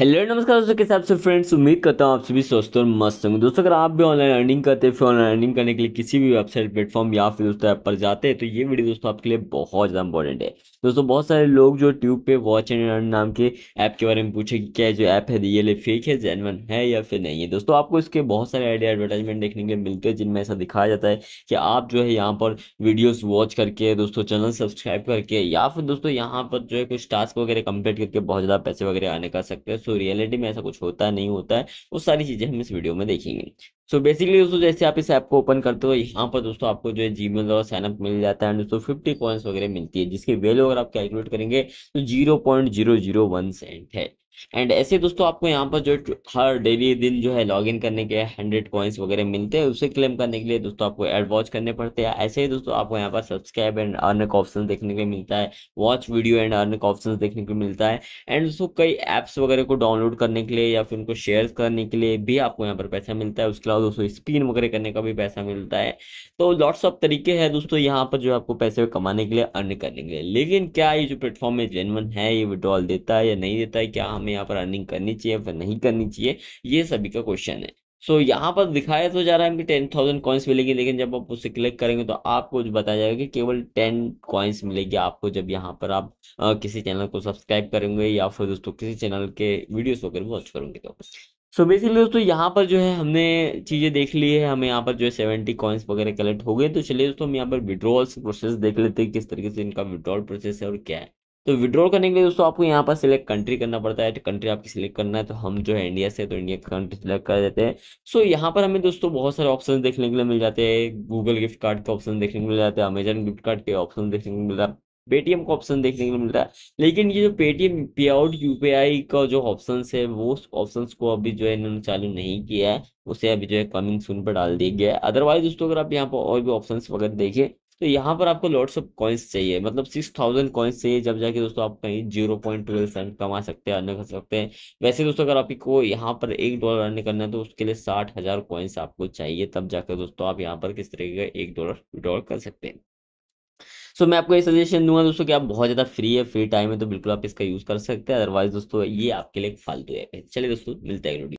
Hello नमस्कार दोस्तों, कैसे आप सब फ्रेंड्स। उम्मीद करता हूँ आप सभी स्वस्थ और मस्त होंगे। दोस्तों अगर आप भी ऑनलाइन अर्निंग करते हैं, फिर ऑनलाइन अर्निंग करने के लिए किसी भी वेबसाइट प्लेटफॉर्म या फिर दोस्तों ऐप पर जाते हैं, तो ये वीडियो दोस्तों आपके लिए बहुत ज़्यादा इंपॉर्टेंट है। दोस्तों बहुत सारे लोग जो ट्यूब पे वॉच एंड अर्न नाम के ऐप के बारे में पूछे कि क्या जो ऐप है ये फेक है, जेन्युइन है या फिर नहीं है। दोस्तों आपको इसके बहुत सारे आइडिया एडवर्टाइजमेंट देखने के लिए मिलते हैं, जिनमें ऐसा दिखाया जाता है कि आप जो है यहाँ पर वीडियोज़ वॉच करके दोस्तों चैनल सब्सक्राइब करके या फिर दोस्तों यहाँ पर जो है कुछ टास्क वगैरह कंप्लीट करके बहुत ज़्यादा पैसे वगैरह आने कर सकते हैं। तो रियलिटी में ऐसा कुछ होता नहीं होता है, वो सारी चीजें हम इस वीडियो में देखेंगे। सो बेसिकली दोस्तों जैसे आप इस ऐप को ओपन करते हो, यहाँ पर दोस्तों आपको जो है जीमेल द्वारा साइनअप मिल जाता है एंड दोस्तों 50 कॉइन्स वगैरह मिलती है, जिसकी वैल्यू अगर आप कैलकुलेट करेंगे तो 0.001 सेंट है। एंड ऐसे दोस्तों आपको यहाँ पर जो हर डेली दिन जो है लॉगिन करने के 100 कॉइन्स वगैरह मिलते हैं। उसे क्लेम करने के लिए दोस्तों आपको एड वॉच करने पड़ते हैं। ऐसे ही दोस्तों आपको यहाँ पर सब्सक्राइब एंड अर्न का ऑप्शन देखने को मिलता है, वॉच वीडियो एंड अर्न का ऑप्शन देखने को मिलता है। एंड दोस्तों कई ऐप्स वगैरह को डाउनलोड करने के लिए या फिर उनको शेयर करने के लिए भी आपको यहाँ पर पैसा मिलता है। उसके अलावा दोस्तों स्पिन वगैरह करने का भी पैसा मिलता है। तो लॉट्स ऑफ तरीके हैं दोस्तों यहाँ पर जो आपको पैसे कमाने के लिए, अर्न करने के लिए। लेकिन क्या ये जो प्लेटफॉर्म है जेन्युइन है, ये विड्रॉल देता है या नहीं देता है, क्या हमें यहाँ पर अर्निंग करनी चाहिए या नहीं करनी चाहिए, ये सभी का क्वेश्चन है। सो यहाँ पर दिखाया तो जा रहा है कि 10,000 कॉइन्स मिलेगी, लेकिन जब आप उसे क्लिक करेंगे तो आपको बताया जाएगा कि केवल 10 कॉइन्स मिलेगी आपको, जब यहाँ पर आप किसी चैनल को सब्सक्राइब करेंगे या फिर दोस्तों किसी चैनल के वीडियोस वगैरह वॉच करेंगे। तो सो बेसिकली दोस्तों यहाँ पर जो है हमने चीज़ें देख ली है, हमें यहाँ पर जो है 70 कॉइन्स वगैरह कलेक्ट हो गए। तो चलिए दोस्तों हम यहाँ पर विड्रॉल्स प्रोसेस देख लेते हैं, किस तरीके से इनका विड्रॉल प्रोसेस है और क्या है। तो विड्रॉल करने के लिए दोस्तों आपको यहाँ पर सिलेक्ट कंट्री करना पड़ता है। कंट्री आपकी सिलेक्ट करना है, तो हम जो है इंडिया से, तो इंडिया की कंट्री सिलेक्ट कर देते हैं। सो यहाँ पर हमें दोस्तों बहुत सारे ऑप्शन देखने के लिए मिल जाते हैं। गूगल गिफ्ट कार्ड के ऑप्शन देखने को मिल जाते हैं, अमेजन गिफ्ट कार्ड के ऑप्शन देखने को मिलता है, पेटीएम का ऑप्शन देखने को मिलता है। लेकिन ये जो पेटीएम पे आउट यूपीआई का जो ऑप्शन है, वो ऑप्शन को अभी जो है इन्होंने चालू नहीं किया है, उसे अभी जो है कमिंग सून पर डाल दिया गया है। अदरवाइज दोस्तों अगर आप यहाँ पर और भी ऑप्शन वगैरह देखिए तो यहाँ पर आपको लॉट्स ऑफ कॉइन्स चाहिए, मतलब 6,000 कॉइन्स चाहिए, जब जाके दोस्तों आप कहीं 0.12 सेंट कमा सकते हैं, अर्न कर सकते हैं। वैसे दोस्तों अगर आपको यहाँ पर $1 अर्न करना है तो उसके लिए 60,000 कॉइन्स आपको चाहिए, तब जाकर दोस्तों आप यहाँ पर किस तरीके का $1 विड्रॉल कर सकते हैं। सो मैं आपको ये सजेशन दूंगा दोस्तों कि आप बहुत ज़्यादा फ्री है, फ्री टाइम है, तो बिल्कुल आप इसका यूज़ कर सकते हैं। अदरवाइज दोस्तों ये आपके लिए फालतू ऐप है। चलिए दोस्तों मिलते हैं।